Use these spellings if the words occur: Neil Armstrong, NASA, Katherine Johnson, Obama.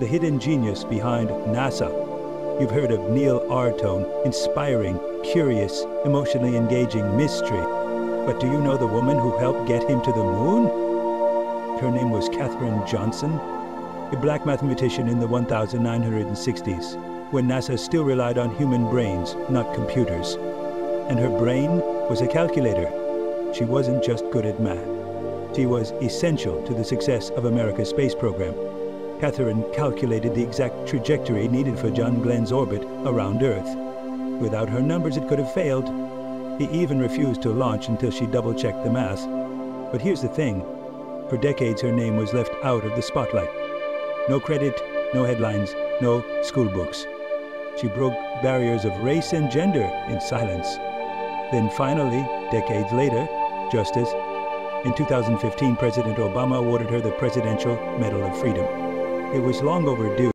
The hidden genius behind NASA. You've heard of Neil Armstrong, inspiring, curious, emotionally engaging mystery. But do you know the woman who helped get him to the moon? Her name was Katherine Johnson, a black mathematician in the 1960s, when NASA still relied on human brains, not computers. And her brain was a calculator. She wasn't just good at math. She was essential to the success of America's space program. Katherine calculated the exact trajectory needed for John Glenn's orbit around Earth. Without her numbers, it could have failed. He even refused to launch until she double-checked the math. But here's the thing. For decades, her name was left out of the spotlight. No credit, no headlines, no school books. She broke barriers of race and gender in silence. Then finally, decades later, in 2015, President Obama awarded her the Presidential Medal of Freedom. It was long overdue.